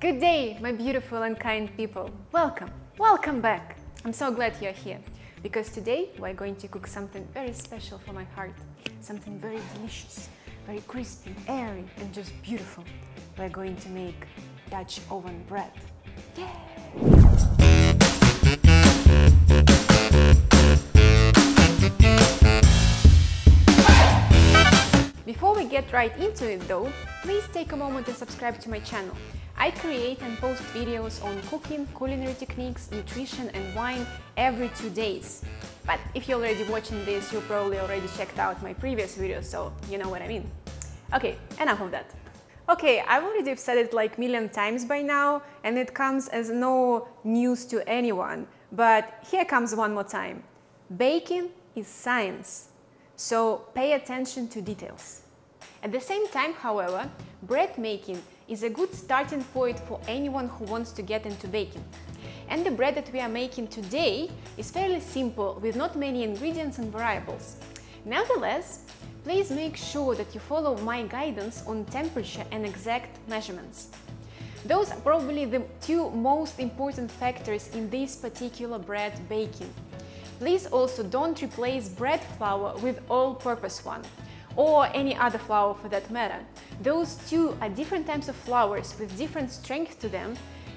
Good day, my beautiful and kind people. Welcome, welcome back. I'm so glad you're here, because today we're going to cook something very special for my heart. Something very delicious, very crispy, airy, and just beautiful. We're going to make Dutch oven bread. Yay! Before we get right into it though, please take a moment and subscribe to my channel. I create and post videos on cooking, culinary techniques, nutrition and wine every 2 days. But if you're already watching this, you probably already checked out my previous videos, so you know what I mean. Okay, enough of that. Okay, I've already said it like a million times by now, and it comes as no news to anyone. But here comes one more time. Baking is science, so pay attention to details. At the same time, however, bread making is a good starting point for anyone who wants to get into baking. And the bread that we are making today is fairly simple, with not many ingredients and variables. Nevertheless, please make sure that you follow my guidance on temperature and exact measurements. Those are probably the two most important factors in this particular bread baking. Please also don't replace bread flour with all-purpose one, or any other flour for that matter. Those two are different types of flours with different strength to them.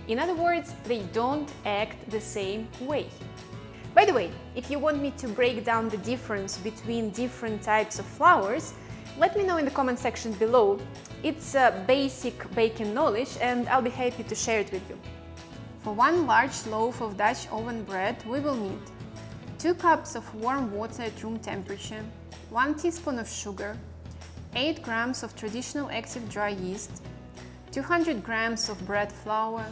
In other words, they don't act the same way. By the way, if you want me to break down the difference between different types of flours, let me know in the comment section below. It's basic baking knowledge and I'll be happy to share it with you. For one large loaf of Dutch oven bread, we will need 2 cups of warm water at room temperature, 1 teaspoon of sugar, 8 grams of traditional active dry yeast, 200 grams of bread flour,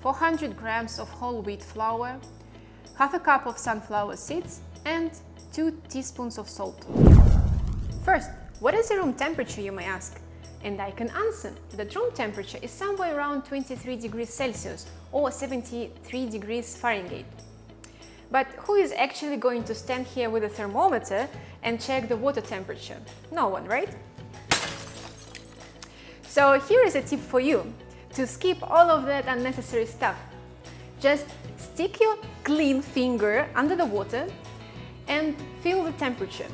400 grams of whole wheat flour, half a cup of sunflower seeds, and 2 teaspoons of salt. First, what is the room temperature, you may ask? And I can answer that room temperature is somewhere around 23 degrees Celsius or 73 degrees Fahrenheit. But who is actually going to stand here with a thermometer and check the water temperature? No one, right? So here is a tip for you, to skip all of that unnecessary stuff. Just stick your clean finger under the water and feel the temperature.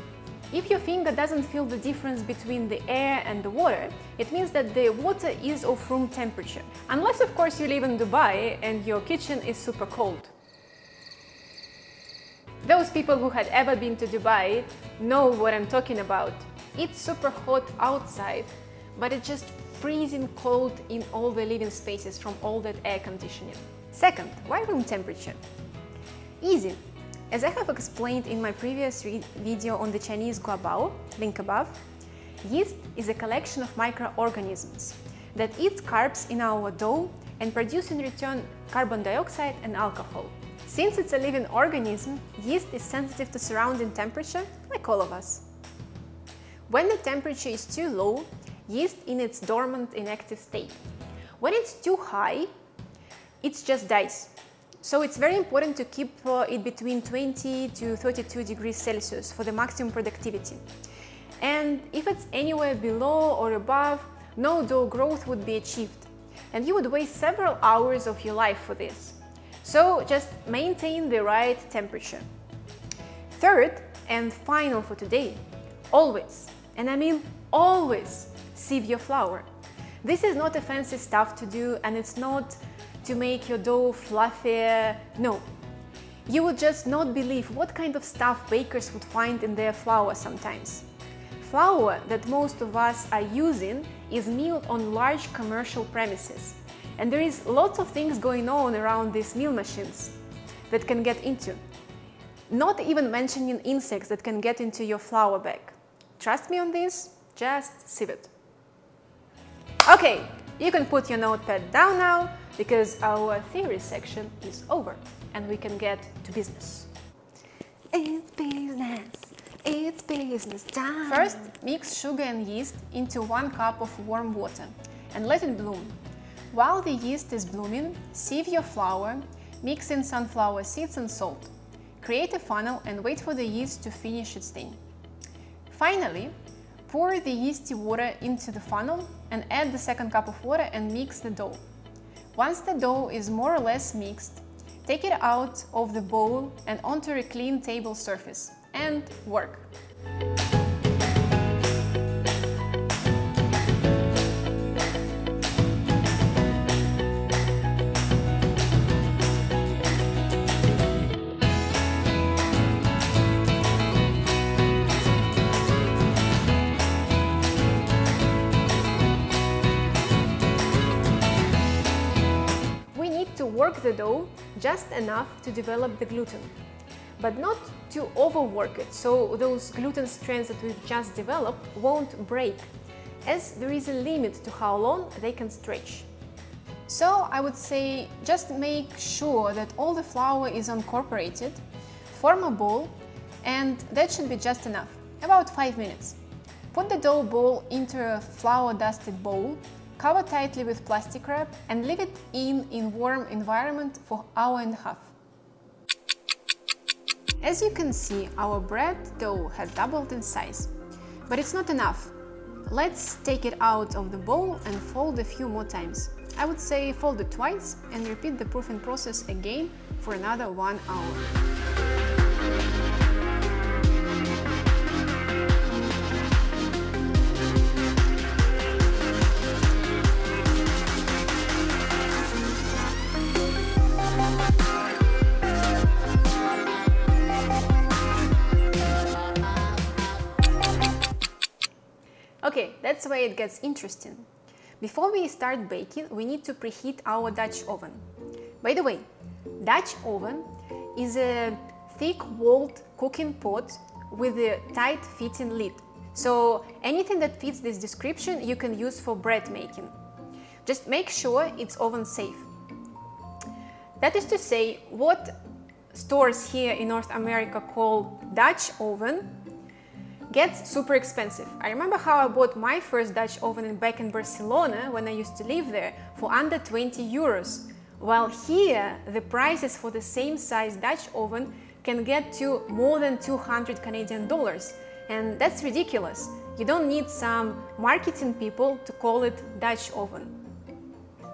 If your finger doesn't feel the difference between the air and the water, it means that the water is of room temperature. Unless, of course, you live in Dubai and your kitchen is super cold. Those people who had ever been to Dubai know what I'm talking about. It's super hot outside, but it's just freezing cold in all the living spaces from all that air conditioning. Second, why room temperature? Easy. As I have explained in my previous video on the Chinese guabao, link above, yeast is a collection of microorganisms that eat carbs in our dough and produce in return carbon dioxide and alcohol. Since it's a living organism, yeast is sensitive to surrounding temperature, like all of us. When the temperature is too low, yeast is in its dormant inactive state. When it's too high, it just dies. So it's very important to keep it between 20 to 32 degrees Celsius for the maximum productivity. And if it's anywhere below or above, no dough growth would be achieved. And you would waste several hours of your life for this. So just maintain the right temperature. Third and final for today, always, and I mean always, sieve your flour. This is not fancy stuff to do, and it's not to make your dough fluffier, no. You would just not believe what kind of stuff bakers would find in their flour sometimes. Flour that most of us are using is milled on large commercial premises. And there is lots of things going on around these meal machines that can get into. Not even mentioning insects that can get into your flour bag. Trust me on this, just sieve it. Okay, you can put your notepad down now, because our theory section is over and we can get to business. It's business, it's business time. First, mix sugar and yeast into 1 cup of warm water and let it bloom. While the yeast is blooming, sieve your flour, mix in sunflower seeds and salt. Create a funnel and wait for the yeast to finish its thing. Finally, pour the yeasty water into the funnel and add the 2nd cup of water and mix the dough. Once the dough is more or less mixed, take it out of the bowl and onto a clean table surface and work. Work the dough just enough to develop the gluten, but not to overwork it, so those gluten strands that we've just developed won't break, as there is a limit to how long they can stretch. So I would say just make sure that all the flour is incorporated, form a ball, and that should be just enough, about 5 minutes. Put the dough ball into a flour-dusted bowl, cover tightly with plastic wrap and leave it in warm environment for an hour and a half. As you can see, our bread dough had doubled in size, but it's not enough. Let's take it out of the bowl and fold a few more times. I would say fold it twice and repeat the proofing process again for another 1 hour. Okay, that's where it gets interesting. Before we start baking, we need to preheat our Dutch oven. By the way, Dutch oven is a thick-walled cooking pot with a tight-fitting lid. So anything that fits this description you can use for bread making. Just make sure it's oven safe. That is to say, what stores here in North America call Dutch oven gets super expensive. I remember how I bought my first Dutch oven back in Barcelona when I used to live there for under 20 euros, while here the prices for the same size Dutch oven can get to more than 200 Canadian dollars, and that's ridiculous. You don't need some marketing people to call it Dutch oven.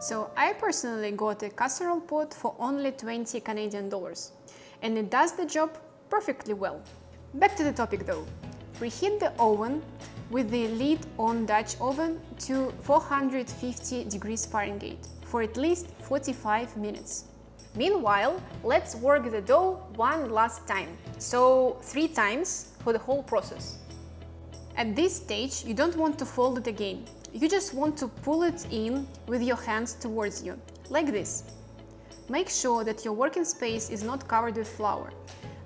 So I personally got a casserole pot for only 20 Canadian dollars, and it does the job perfectly well. Back to the topic though. Preheat the oven with the lid on Dutch oven to 450 degrees Fahrenheit for at least 45 minutes. Meanwhile, let's work the dough one last time, so 3 times for the whole process. At this stage, you don't want to fold it again. You just want to pull it in with your hands towards you, like this. Make sure that your working space is not covered with flour.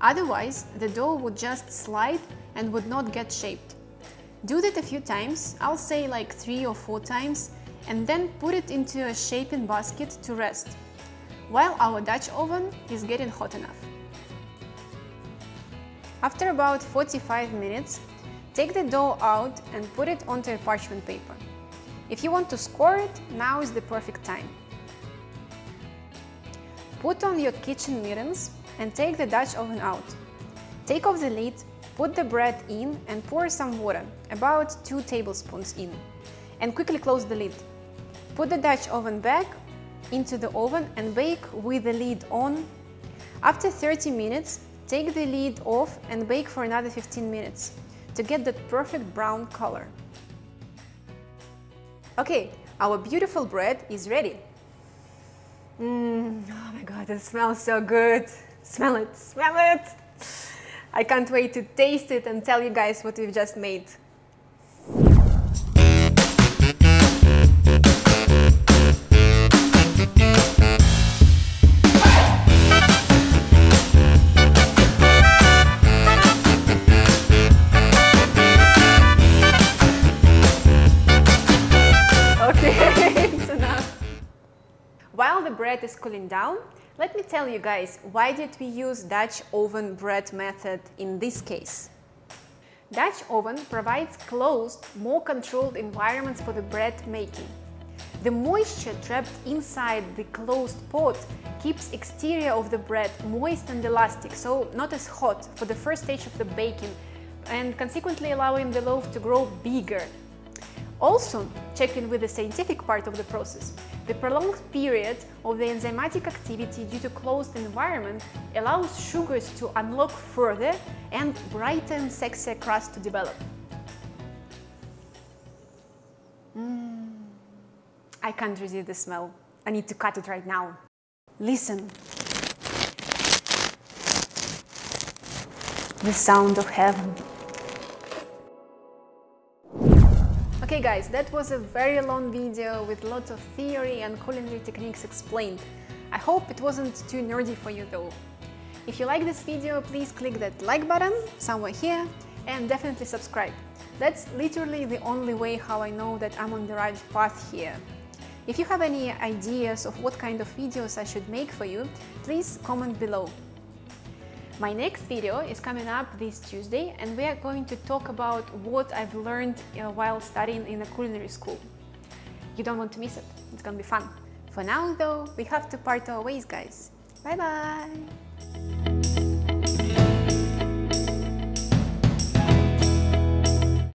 Otherwise, the dough would just slide and would not get shaped. Do that a few times, I'll say like 3 or 4 times, and then put it into a shaping basket to rest, while our Dutch oven is getting hot enough. After about 45 minutes, take the dough out and put it onto a parchment paper. If you want to score it, now is the perfect time. Put on your kitchen mittens and take the Dutch oven out. Take off the lid, put the bread in and pour some water, about 2 tablespoons in, and quickly close the lid. Put the Dutch oven back into the oven and bake with the lid on. After 30 minutes, take the lid off and bake for another 15 minutes to get that perfect brown color. Okay, our beautiful bread is ready. Oh my god, it smells so good. Smell it, smell it! I can't wait to taste it and tell you guys what we've just made. Okay, it's enough. While the bread is cooling down, let me tell you guys, why did we use Dutch oven bread method in this case? Dutch oven provides closed, more controlled environments for the bread making. The moisture trapped inside the closed pot keeps exterior of the bread moist and elastic, so not as hot for the first stage of the baking, and consequently allowing the loaf to grow bigger. Also, checking with the scientific part of the process, the prolonged period of the enzymatic activity due to closed environment allows sugars to unlock further and brighter and sexier crust to develop. I can't resist the smell. I need to cut it right now. Listen. The sound of heaven. Okay guys, that was a very long video with lots of theory and culinary techniques explained. I hope it wasn't too nerdy for you though. If you like this video, please click that like button somewhere here and definitely subscribe. That's literally the only way how I know that I'm on the right path here. If you have any ideas of what kind of videos I should make for you, please comment below. My next video is coming up this Tuesday, and we are going to talk about what I've learned while studying in a culinary school. You don't want to miss it, it's gonna be fun. For now though, we have to part our ways, guys. Bye-bye!